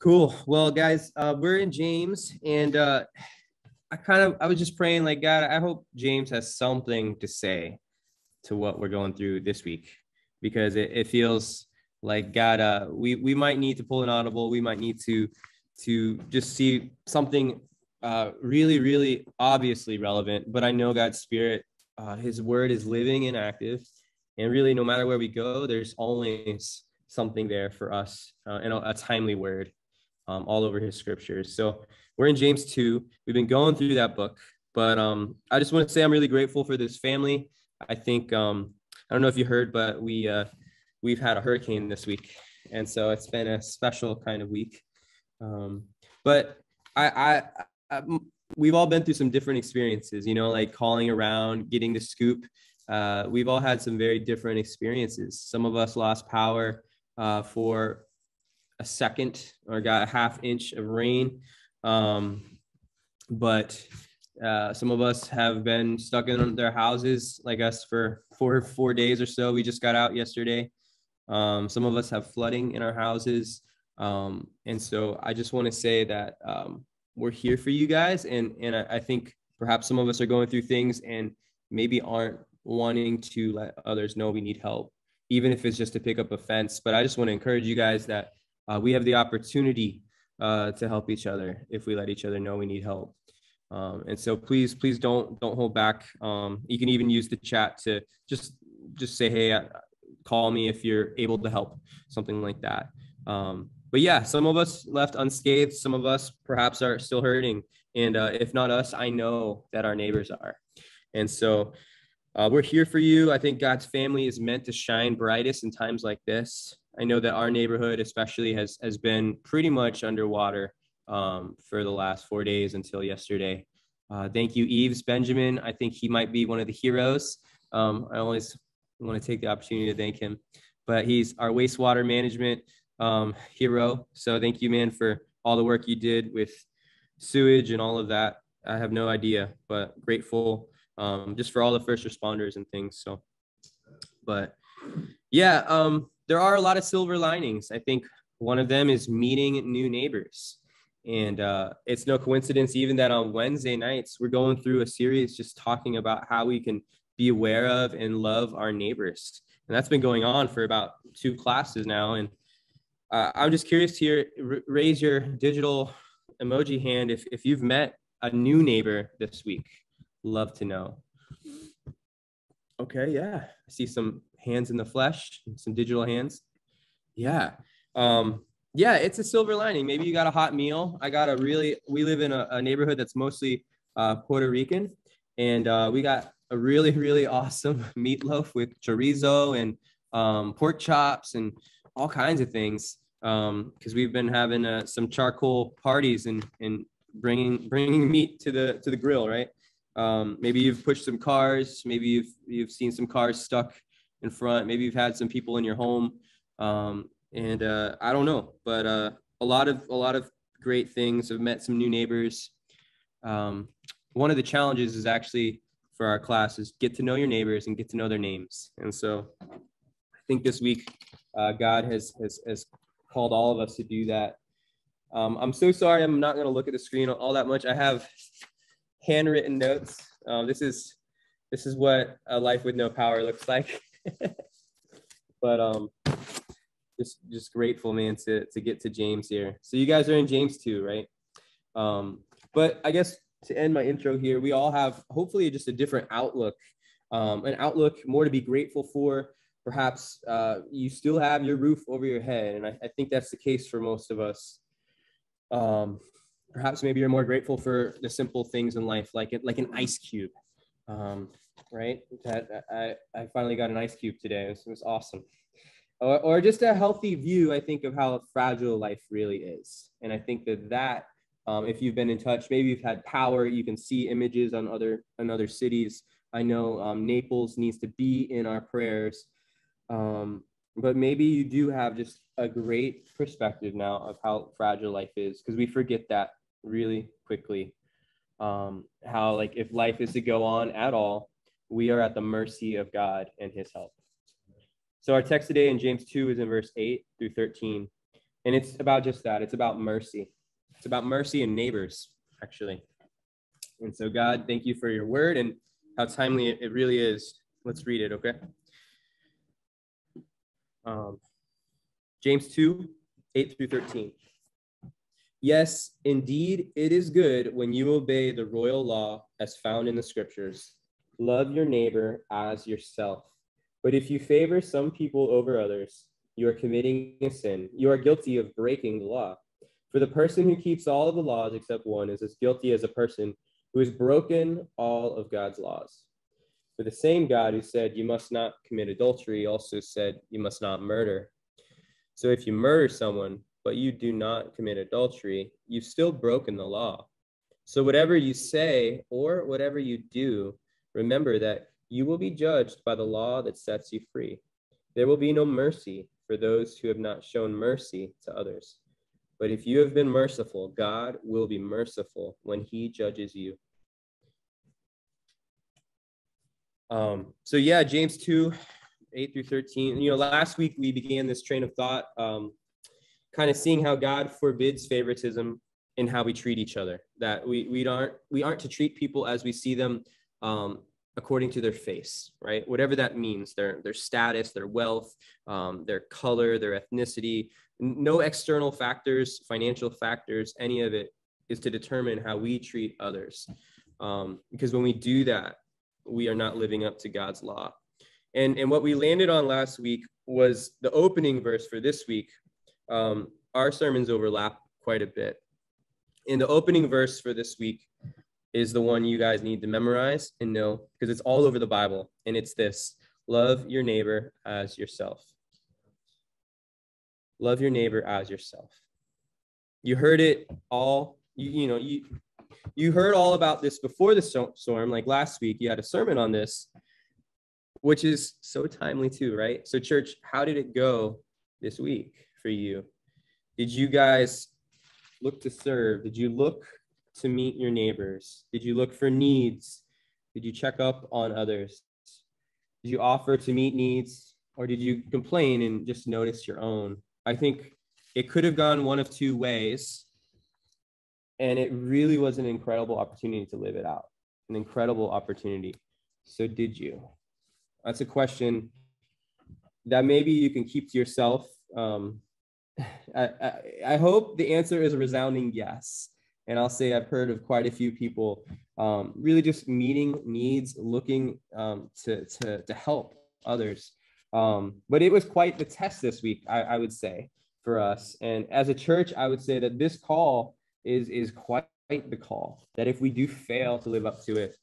Cool. Well, guys, we're in James, and I was just praying, like, God, I hope James has something to say to what we're going through this week, because it feels like, God, we might need to pull an audible. We might need to just see something really, really obviously relevant. But I know God's Spirit, his word is living and active. And really, no matter where we go, there's always something there for us and a timely word all over his scriptures. So we're in James 2. We've been going through that book. But I just want to say I'm really grateful for this family. I think, I don't know if you heard, but we've had a hurricane this week. And so it's been a special kind of week. But we've all been through some different experiences, you know, like calling around, getting the scoop. We've all had some very different experiences. Some of us lost power for a second or got a half inch of rain. But some of us have been stuck in their houses like us for four days or so. We just got out yesterday. Some of us have flooding in our houses. And so I just want to say that we're here for you guys. And I think perhaps some of us are going through things and maybe aren't wanting to let others know we need help, even if it's just to pick up a fence. But I just want to encourage you guys that we have the opportunity to help each other if we let each other know we need help. And so please don't hold back. You can even use the chat to just say, hey, call me if you're able to help, something like that. But yeah, some of us left unscathed. Some of us perhaps are still hurting. And if not us, I know that our neighbors are. And so we're here for you. I think God's family is meant to shine brightest in times like this. I know that our neighborhood especially has been pretty much underwater for the last 4 days until yesterday. Thank you, Yves Benjamin. I think he might be one of the heroes. I always want to take the opportunity to thank him, but he's our wastewater management hero. So thank you, man, for all the work you did with sewage and all of that. I have no idea, but grateful just for all the first responders and things. So, but yeah, there are a lot of silver linings. I think one of them is meeting new neighbors. And it's no coincidence even that on Wednesday nights, we're going through a series just talking about how we can be aware of and love our neighbors. And that's been going on for about 2 classes now. And I'm just curious to raise your digital emoji hand if you've met a new neighbor this week. Love to know. Okay, yeah. I see some hands in the flesh, some digital hands. Yeah. Yeah, it's a silver lining. Maybe you got a hot meal. We live in a neighborhood that's mostly Puerto Rican, and we got a really, really awesome meatloaf with chorizo and pork chops and all kinds of things. Because we've been having some charcoal parties and bringing meat to the grill, right? Maybe you've pushed some cars. Maybe you've seen some cars stuck in front. Maybe you've had some people in your home. And I don't know, but a lot of great things. I've met some new neighbors. One of the challenges is actually for our class is get to know your neighbors and get to know their names. And so I think this week God has called all of us to do that. I'm so sorry I'm not going to look at the screen all that much. I have handwritten notes. This is what a life with no power looks like. But just grateful, man, to get to James here. So you guys are in James 2, right? But I guess to end my intro here, we all have hopefully just a different outlook, an outlook more to be grateful for. Perhaps you still have your roof over your head, and I think that's the case for most of us. Perhaps maybe you're more grateful for the simple things in life, like an ice cube, right? That I finally got an ice cube today. It was awesome. Or just a healthy view, I think, of how fragile life really is. And I think that if you've been in touch, maybe you've had power, you can see images on other cities. I know Naples needs to be in our prayers, but maybe you do have just a great perspective now of how fragile life is, because we forget that really quickly. How, like, if life is to go on at all, we are at the mercy of God and his help. So our text today in James 2 is in verse 8 through 13. And it's about just that. It's about mercy. It's about mercy and neighbors, actually. And so, God, thank you for your word and how timely it really is. Let's read it, okay? James 2:8-13. Yes, indeed, it is good when you obey the royal law as found in the scriptures. Love your neighbor as yourself. But if you favor some people over others, you are committing a sin. You are guilty of breaking the law. For the person who keeps all of the laws except one is as guilty as a person who has broken all of God's laws. For the same God who said, you must not commit adultery, also said, you must not murder. So if you murder someone, but you do not commit adultery, you've still broken the law. So whatever you say or whatever you do, remember that you will be judged by the law that sets you free. There will be no mercy for those who have not shown mercy to others. But if you have been merciful, God will be merciful when he judges you. So yeah, James 2:8-13. You know, last week we began this train of thought, kind of seeing how God forbids favoritism in how we treat each other, that we aren't to treat people as we see them according to their face, right? Whatever that means, their status, their wealth, their color, their ethnicity, no external factors, financial factors, any of it is to determine how we treat others. Because when we do that, we are not living up to God's law. And what we landed on last week was the opening verse for this week. Our sermons overlap quite a bit. And the opening verse for this week is the one you guys need to memorize and know, because it's all over the Bible. And it's this: love your neighbor as yourself. Love your neighbor as yourself. You heard it all. You heard all about this before the storm. Like last week, you had a sermon on this, which is so timely too, right? So church, how did it go this week for you? Did you guys look to serve? Did you look to meet your neighbors? Did you look for needs? Did you check up on others? Did you offer to meet needs? Or did you complain and just notice your own? I think it could have gone one of two ways. And it really was an incredible opportunity to live it out. An incredible opportunity. So did you? That's a question that maybe you can keep to yourself. I hope the answer is a resounding yes. And I'll say I've heard of quite a few people really just meeting needs, looking to help others. But it was quite the test this week, I would say, for us. And as a church, I would say that this call is quite the call, that if we do fail to live up to it,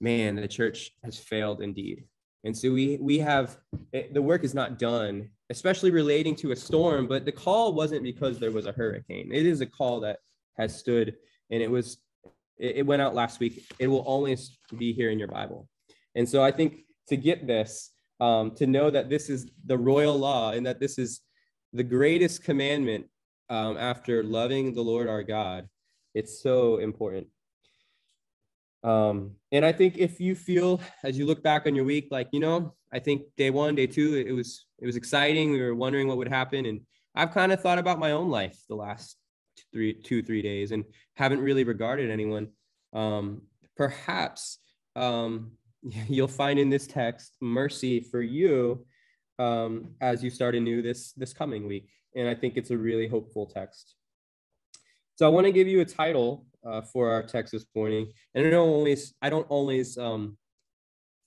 man, the church has failed indeed. And so we have, the work is not done, especially relating to a storm, but the call wasn't because there was a hurricane. It is a call that has stood, and it went out last week. It will always be here in your Bible. And so I think to get this, to know that this is the royal law and that this is the greatest commandment after loving the Lord our God, it's so important. And I think if you feel, as you look back on your week, like, you know, I think day one, day two, it was exciting. We were wondering what would happen. And I've kind of thought about my own life the last three days and haven't really regarded anyone. Perhaps you'll find in this text mercy for you as you start anew this coming week. And I think it's a really hopeful text. So I want to give you a title for our text this morning. And I don't always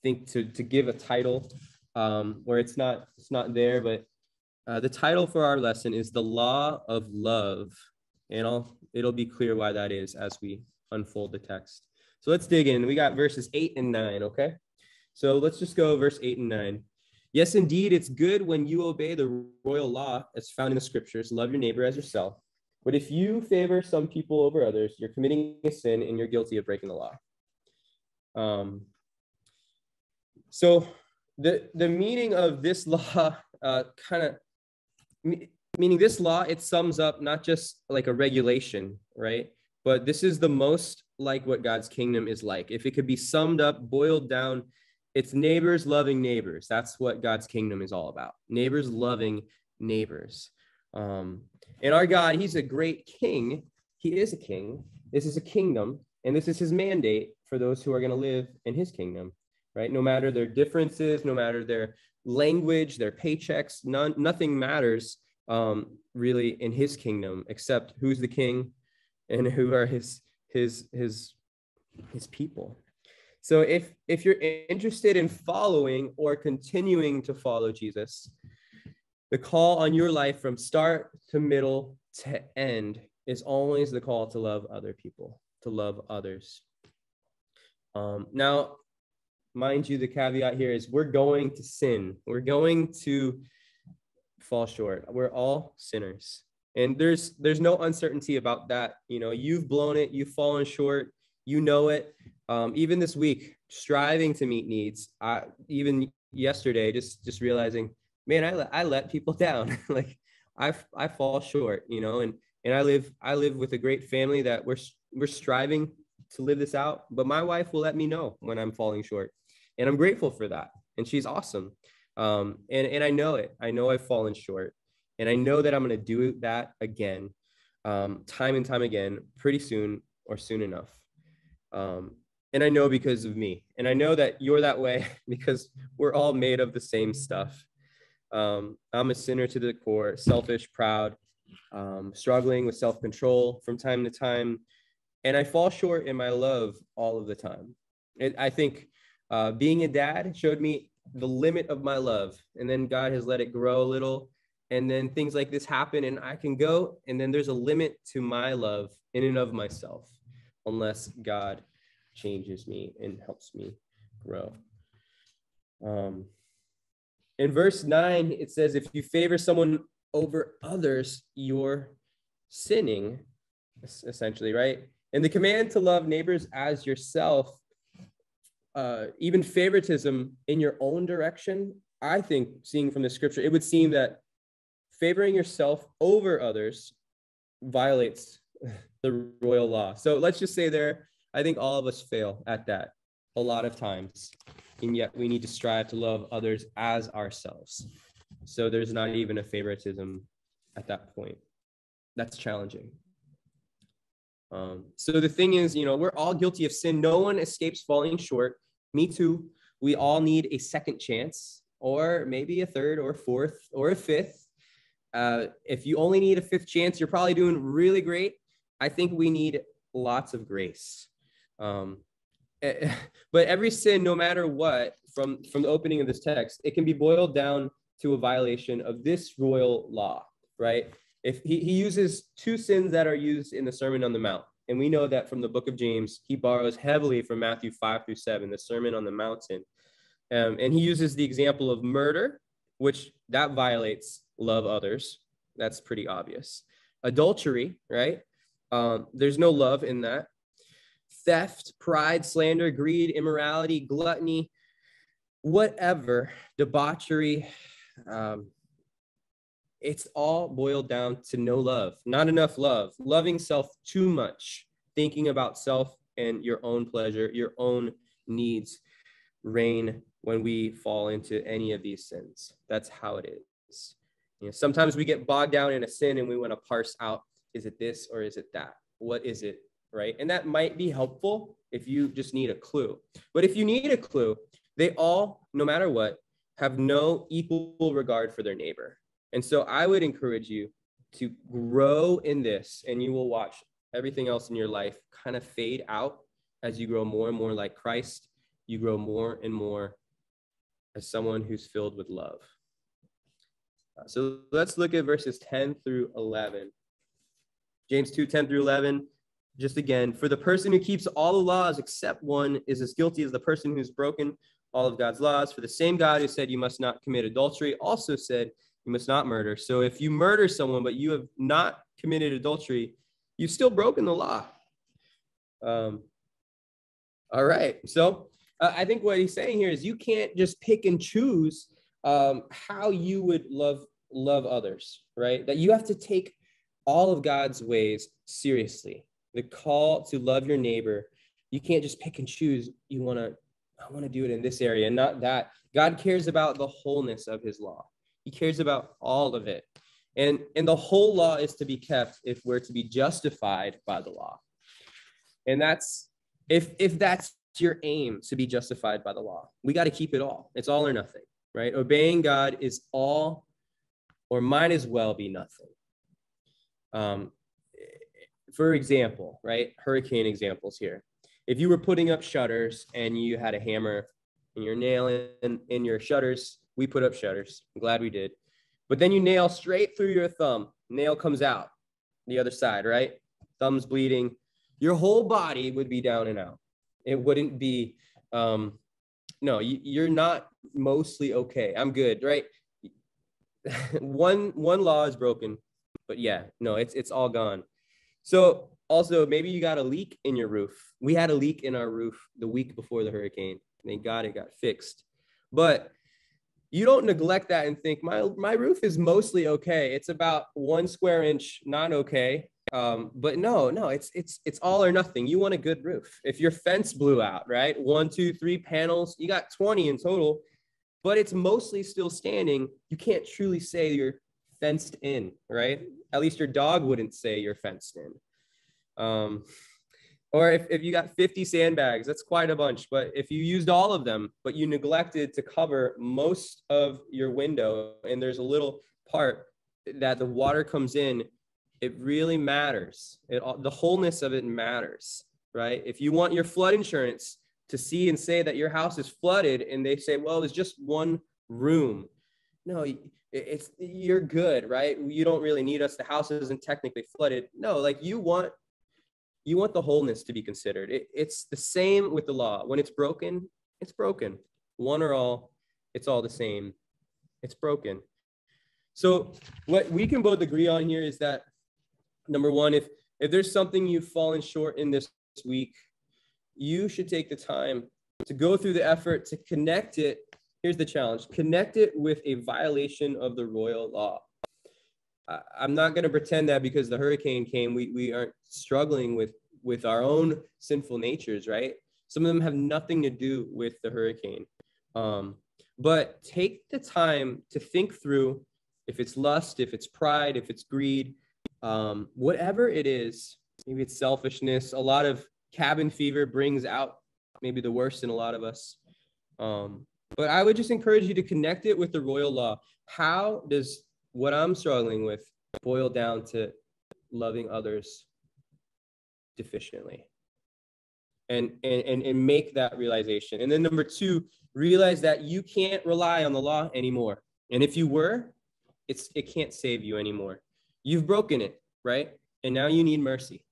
think to give a title where it's not there, but the title for our lesson is The Law of Love. And it'll be clear why that is as we unfold the text. So let's dig in. We got verses 8 and 9, okay? So let's just go verse 8 and 9. Yes, indeed, it's good when you obey the royal law as found in the scriptures, love your neighbor as yourself. But if you favor some people over others, you're committing a sin and you're guilty of breaking the law. So the meaning of this law meaning this law, it sums up not just like a regulation, right? But this is the most like what God's kingdom is like. If it could be summed up, boiled down, it's neighbors loving neighbors. That's what God's kingdom is all about. Neighbors loving neighbors. And our God, he's a great king. He is a king. This is a kingdom, and this is his mandate for those who are going to live in his kingdom, right? No matter their differences, no matter their language, their paychecks, nothing matters really in his kingdom, except who's the king and who are his people. So if you're interested in following or continuing to follow Jesus, the call on your life from start to middle to end is always the call to love other people, to love others. Now, mind you, the caveat here is we're going to sin. We're going to fall short. We're all sinners. And there's no uncertainty about that. You know, you've blown it. You've fallen short. You know it. Even this week, striving to meet needs. Even yesterday, just realizing, man, I let people down. Like I fall short, you know, and I live with a great family that we're striving to live this out, but my wife will let me know when I'm falling short, and I'm grateful for that. And she's awesome. And I know it. I know I've fallen short, and I know that I'm going to do that again, time and time again, pretty soon or soon enough. And I know because of me, and I know that you're that way because we're all made of the same stuff. I'm a sinner to the core, selfish, proud, struggling with self-control from time to time. And I fall short in my love all of the time. I think being a dad showed me the limit of my love. And then God has let it grow a little. And then things like this happen and I can go. And then there's a limit to my love in and of myself, unless God changes me and helps me grow. In verse 9, it says, if you favor someone over others, you're sinning, essentially, right? And the command to love neighbors as yourself, even favoritism in your own direction, I think, seeing from the scripture, it would seem that favoring yourself over others violates the royal law. So let's just say there, I think all of us fail at that a lot of times, and yet we need to strive to love others as ourselves. So there's not even a favoritism at that point. That's challenging. So the thing is, you know, we're all guilty of sin. No one escapes falling short. Me too. We all need a second chance, or maybe a third or fourth or a fifth. If you only need a fifth chance, you're probably doing really great. I think we need lots of grace. But every sin, no matter what, from the opening of this text, it can be boiled down to a violation of this royal law, right? If he uses two sins that are used in the Sermon on the Mount. And we know that from the book of James, he borrows heavily from Matthew 5-7, the Sermon on the Mountain. And he uses the example of murder, which that violates love others. That's pretty obvious. Adultery, right? There's no love in that. Theft, pride, slander, greed, immorality, gluttony, whatever, debauchery, it's all boiled down to no love, not enough love, loving self too much, thinking about self and your own pleasure, your own needs reign when we fall into any of these sins. That's how it is. You know, sometimes we get bogged down in a sin and we want to parse out, is it this or is it that? What is it, right? And that might be helpful if you just need a clue. But if you need a clue, they all, no matter what, have no equal regard for their neighbor. And so I would encourage you to grow in this, and you will watch everything else in your life kind of fade out as you grow more and more like Christ. You grow more and more as someone who's filled with love. So let's look at verses 10-11. James 2:10-11, just again, for the person who keeps all the laws except one is as guilty as the person who's broken all of God's laws. For the same God who said you must not commit adultery also said, you must not murder. So if you murder someone, but you have not committed adultery, you've still broken the law. All right. So I think what he's saying here is you can't just pick and choose how you would love others, right? That you have to take all of God's ways seriously. The call to love your neighbor. You can't just pick and choose. I want to do it in this area and not that. God cares about the wholeness of his law. He cares about all of it. And the whole law is to be kept if we're to be justified by the law. And that's, if that's your aim, to be justified by the law, we got to keep it all. It's all or nothing, right? Obeying God is all, or might as well be nothing. For example, right? Hurricane examples here. If you were putting up shutters and you had a hammer and you're nailing in your shutters, we put up shutters. I'm glad we did. But then you nail straight through your thumb. Nail comes out the other side, right? Thumb's bleeding. Your whole body would be down and out. It wouldn't be, you're not mostly okay. I'm good, right? One law is broken, but yeah, no, it's all gone. So also, maybe you got a leak in your roof. We had a leak in our roof the week before the hurricane. Thank God it got fixed. But you don't neglect that and think, my roof is mostly okay. It's about 1 square inch not okay. But no, it's all or nothing. You want a good roof. If your fence blew out, right? 1, 2, 3 panels, you got 20 in total, but it's mostly still standing. You can't truly say you're fenced in, right? At least your dog wouldn't say you're fenced in. Or if you got 50 sandbags, that's quite a bunch. But if you used all of them, but you neglected to cover most of your window, and there's a little part that the water comes in, it really matters. The wholeness of it matters, right? If you want your flood insurance to see and say that your house is flooded, and they say, well, it's just one room. No, you're good, right? You don't really need us. The house isn't technically flooded. No, like you want the wholeness to be considered. It's the same with the law. When it's broken, it's broken. One or all, it's all the same. It's broken. So what we can both agree on here is that, number one, if there's something you've fallen short in this week, you should take the time to go through the effort to connect it. Here's the challenge. Connect it with a violation of the royal law. I'm not going to pretend that because the hurricane came, we aren't struggling with our own sinful natures, right? Some of them have nothing to do with the hurricane. But take the time to think through if it's lust, if it's pride, if it's greed, whatever it is. Maybe it's selfishness. A lot of cabin fever brings out maybe the worst in a lot of us. But I would just encourage you to connect it with the royal law. How does what I'm struggling with boil down to loving others deficiently? And make that realization. And then number two, realize that you can't rely on the law anymore. And if you were, it can't save you anymore. You've broken it, right? And now you need mercy.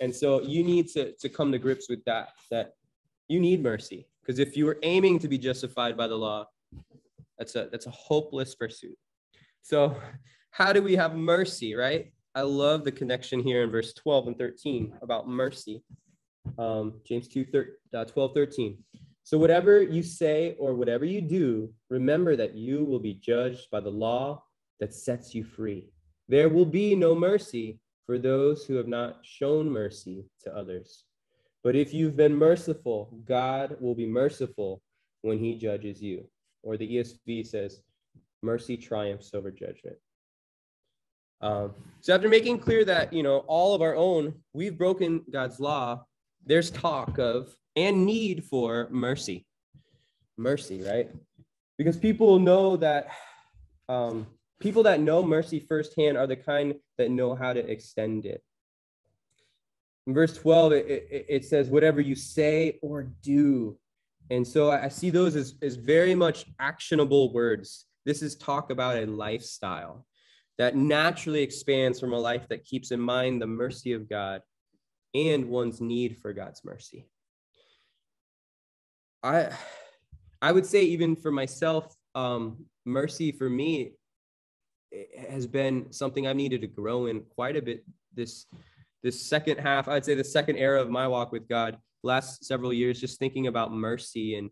And so you need to come to grips with that you need mercy. Because if you were aiming to be justified by the law, that's a hopeless pursuit. So how do we have mercy, right? I love the connection here in verse 12 and 13 about mercy. James 2:12-13. So whatever you say or whatever you do, remember that you will be judged by the law that sets you free. There will be no mercy for those who have not shown mercy to others. But if you've been merciful, God will be merciful when he judges you. Or the ESV says, mercy triumphs over judgment. So after making clear that, all of our own, we've broken God's law, there's talk of and need for mercy. Mercy, right? Because people know that, people that know mercy firsthand are the kind that know how to extend it. In verse 12, it says, whatever you say or do. And so I see those as very much actionable words. This is talk about a lifestyle that naturally expands from a life that keeps in mind the mercy of God and one's need for God's mercy. I would say even for myself, mercy for me has been something I've needed to grow in quite a bit this second half, I'd say the second era of my walk with God, last several years, just thinking about mercy and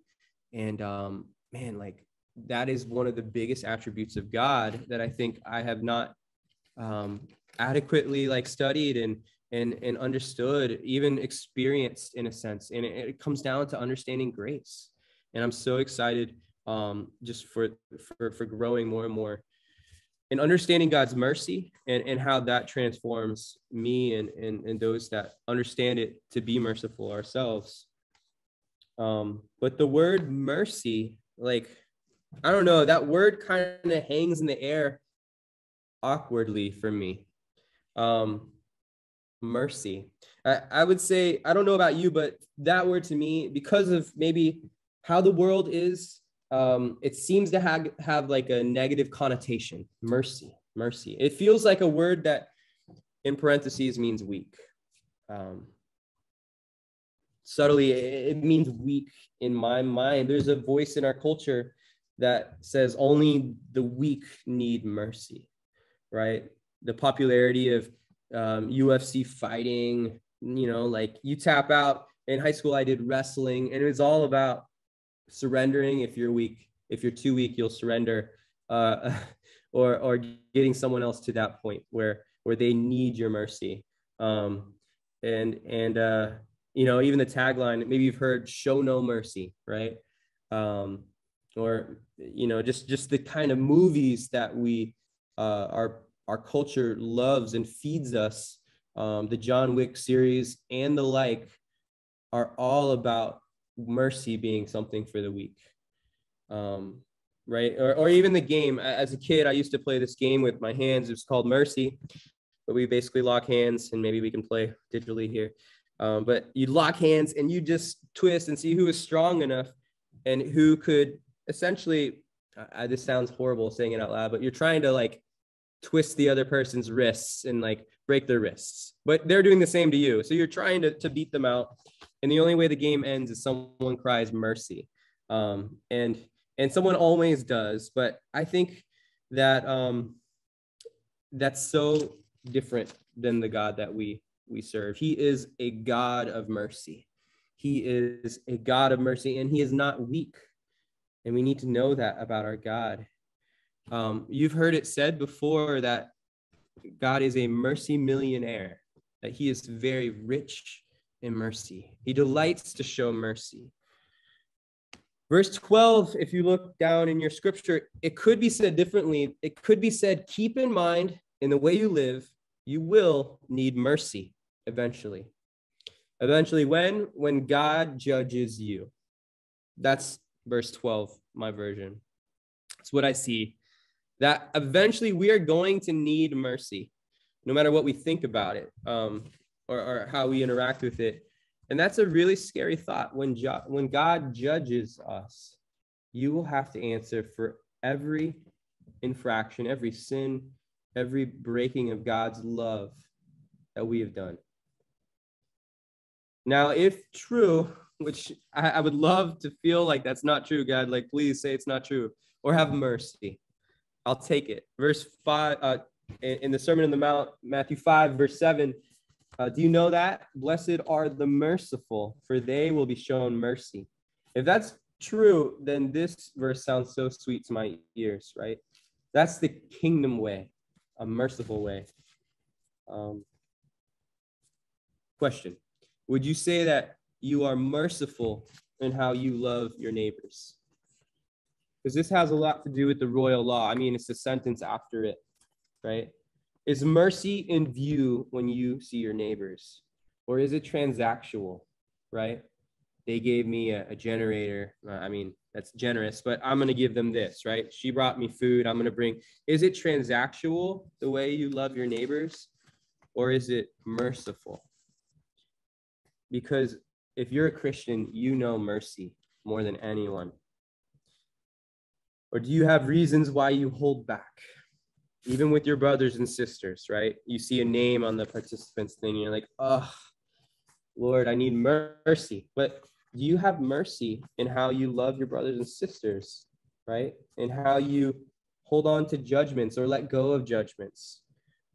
man, like that is one of the biggest attributes of God that I think I have not adequately studied and understood, even experienced in a sense. And it comes down to understanding grace. And I'm so excited just for growing more and more and understanding God's mercy and how that transforms me and those that understand it to be merciful ourselves. But the word mercy, like, I don't know, that word kind of hangs in the air awkwardly for me. Mercy. I would say, I don't know about you, but that word to me, because of maybe how the world is, it seems to have like a negative connotation. Mercy. It feels like a word that in parentheses means weak. Subtly, it means weak in my mind. There's a voice in our culture that says only the weak need mercy, right? The popularity of UFC fighting, you know, like you tap out. In high school, I did wrestling, and it was all about surrendering. If you're weak, if you're too weak, you'll surrender, or getting someone else to that point where they need your mercy. And you know, even the tagline, maybe you've heard, show no mercy, right? Or, you know, just the kind of movies that we, our culture loves and feeds us. The John Wick series and the like are all about mercy being something for the weak, right? Or even the game. As a kid, I used to play this game with my hands. It was called Mercy, but we basically lock hands, and maybe we can play digitally here. But you lock hands and you just twist and see who is strong enough and who could essentially, this sounds horrible saying it out loud, but you're trying to like twist the other person's wrists and like break their wrists, but they're doing the same to you. So you're trying to beat them out. And the only way the game ends is someone cries mercy. And someone always does, but I think that that's so different than the God that we serve. He is a God of mercy. He is a God of mercy, and he is not weak. And we need to know that about our God. You've heard it said before that God is a mercy millionaire, that he is very rich in mercy. He delights to show mercy. Verse 12, if you look down in your scripture, it could be said differently. It could be said, keep in mind in the way you live, you will need mercy eventually. Eventually, when God judges you. That's verse 12, my version. It's what I see, that eventually we are going to need mercy, no matter what we think about it, or how we interact with it. And that's a really scary thought. When God judges us, you will have to answer for every infraction, every sin, every breaking of God's love that we have done. Now, if true, which I would love to feel like that's not true, God, like, please say it's not true, or have mercy. I'll take it. Verse 5, in the Sermon on the Mount, Matthew 5, verse 7, do you know that? Blessed are the merciful, for they will be shown mercy. If that's true, then this verse sounds so sweet to my ears, right? That's the kingdom way, a merciful way. Question, would you say that you are merciful in how you love your neighbors? Because this has a lot to do with the royal law. I mean, it's the sentence after it, right? Is mercy in view when you see your neighbors? Or is it transactional, right? They gave me a generator. I mean, that's generous, but I'm going to give them this, right? She brought me food. I'm going to bring. Is it transactional, the way you love your neighbors? Or is it merciful? Because if you're a Christian, you know mercy more than anyone. Or do you have reasons why you hold back? Even with your brothers and sisters, right? You see a name on the participants thing, and you're like, oh, Lord, I need mercy. But do you have mercy in how you love your brothers and sisters, right? And how you hold on to judgments or let go of judgments,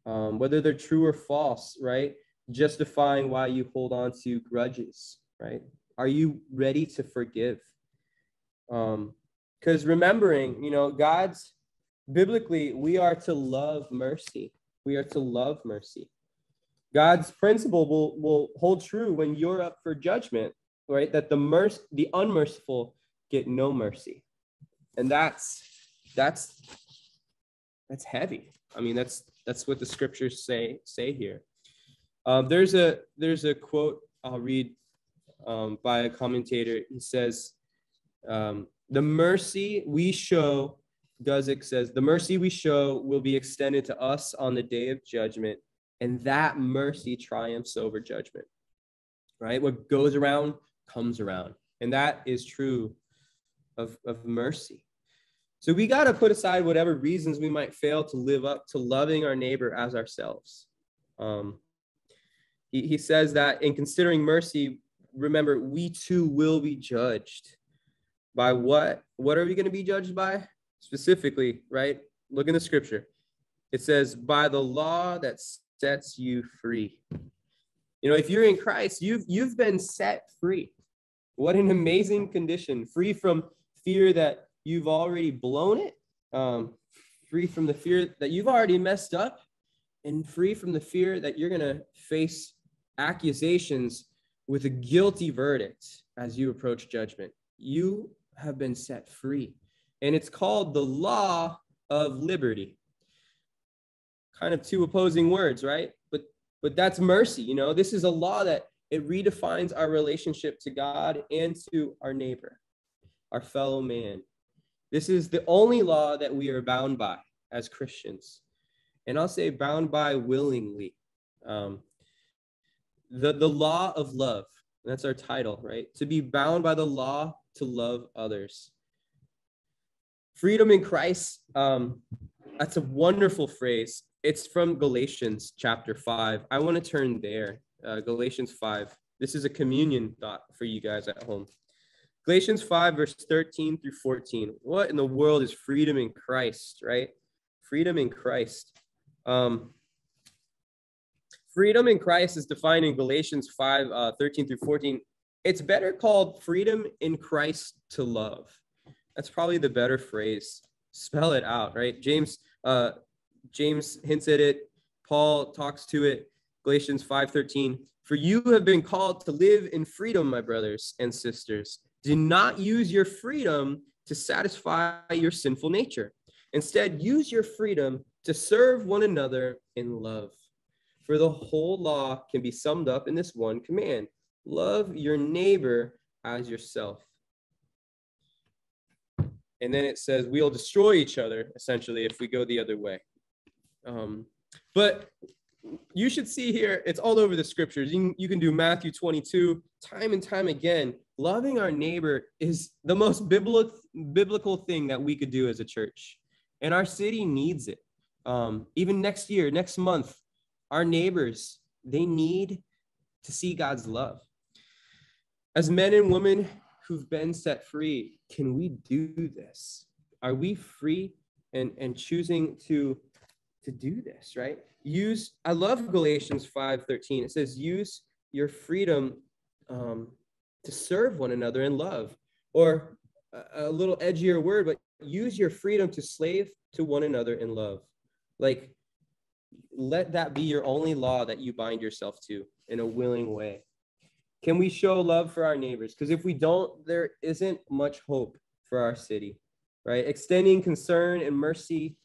whether they're true or false, right? Justifying why you hold on to grudges, right? Are you ready to forgive? Because remembering, you know, God's, biblically, we are to love mercy. We are to love mercy. God's principle will hold true when you're up for judgment, right? That the unmerciful get no mercy. And that's That's heavy. I mean, that's what the scriptures say here. There's a quote I'll read by a commentator. He says, the mercy we show, Guzik says, the mercy we show will be extended to us on the day of judgment, and that mercy triumphs over judgment, right? What goes around comes around, and that is true of mercy. So we got to put aside whatever reasons we might fail to live up to loving our neighbor as ourselves. He says that in considering mercy, remember, we too will be judged by what? What are we going to be judged by? Specifically, right? Look in the scripture. It says, by the law that sets you free. You know, if you're in Christ, you've been set free. What an amazing condition. Free from fear that you've already blown it, free from the fear that you've already messed up, and free from the fear that you're going to face accusations with a guilty verdict as you approach judgment. You have been set free. And it's called the law of liberty. Kind of two opposing words, right? But that's mercy. You know, this is a law that it redefines our relationship to God and to our neighbor, our fellow man. This is the only law that we are bound by as Christians. And I'll say bound by willingly. The law of love. That's our title, right? To be bound by the law to love others. Freedom in Christ, that's a wonderful phrase. It's from Galatians chapter 5. I want to turn there, Galatians 5. This is a communion thought for you guys at home. Galatians 5, verse 13 through 14. What in the world is freedom in Christ, right? Freedom in Christ. Freedom in Christ is defined in Galatians 5, 13 through 14. It's better called freedom in Christ to love. That's probably the better phrase. Spell it out, right? James hints at it. Paul talks to it. Galatians 5:13. For you have been called to live in freedom, my brothers and sisters. Do not use your freedom to satisfy your sinful nature. Instead, use your freedom to serve one another in love. For the whole law can be summed up in this one command. Love your neighbor as yourself. And then it says, we'll destroy each other, essentially, if we go the other way. But you should see here, it's all over the scriptures. You can do Matthew 22, time and time again. Loving our neighbor is the most biblical thing that we could do as a church. And our city needs it. Even next year, next month, our neighbors, they need to see God's love. As men and women who've been set free, can we do this? Are we free and choosing to do this, right? I love Galatians 5:13. It says, use your freedom to serve one another in love. Or a little edgier word, but use your freedom to slave to one another in love. Like, let that be your only law that you bind yourself to in a willing way. Can we show love for our neighbors? Because if we don't, there isn't much hope for our city, right? Extending concern and mercy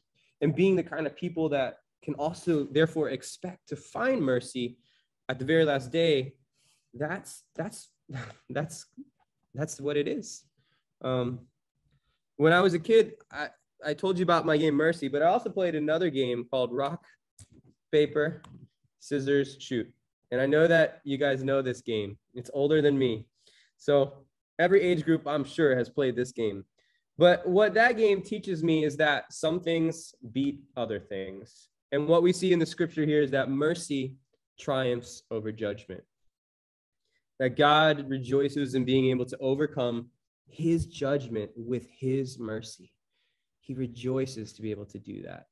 and being the kind of people that can also therefore expect to find mercy at the very last day, that's what it is. When I was a kid, I told you about my game Mercy, but I also played another game called Rock, Paper, Scissors, Shoot. And I know that you guys know this game. It's older than me. So every age group, I'm sure, has played this game. But what that game teaches me is that some things beat other things. And what we see in the scripture here is that mercy triumphs over judgment. That God rejoices in being able to overcome his judgment with his mercy. He rejoices to be able to do that.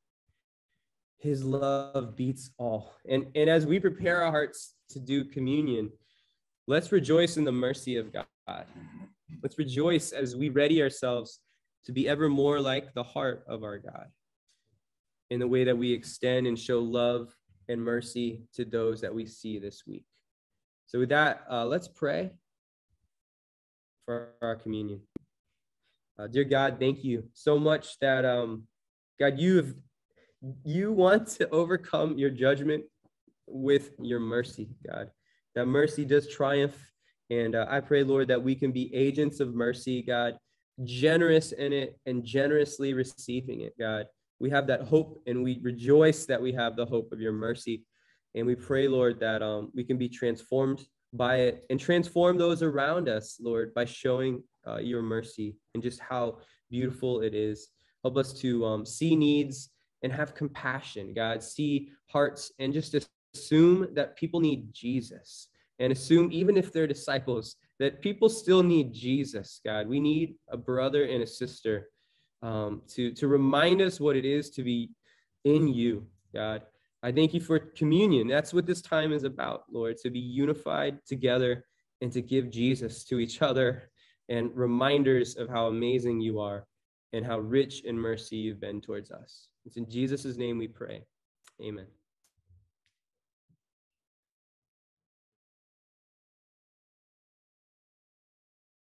His love beats all. And as we prepare our hearts to do communion, let's rejoice in the mercy of God. Let's rejoice as we ready ourselves to be ever more like the heart of our God in the way that we extend and show love and mercy to those that we see this week. So with that, let's pray for our communion. Dear God, thank you so much that, God, you have You want to overcome your judgment with your mercy, God. That mercy does triumph. And I pray, Lord, that we can be agents of mercy, God, generous in it and generously receiving it, God. We have that hope and we rejoice that we have the hope of your mercy. And we pray, Lord, that we can be transformed by it and transform those around us, Lord, by showing your mercy and just how beautiful it is. Help us to see needs and have compassion, God, see hearts and just assume that people need Jesus and assume, even if they're disciples, that people still need Jesus, God. We need a brother and a sister to remind us what it is to be in you, God. I thank you for communion. That's what this time is about, Lord, to be unified together and to give Jesus to each other and reminders of how amazing you are and how rich in mercy you've been towards us. It's in Jesus' name we pray. Amen.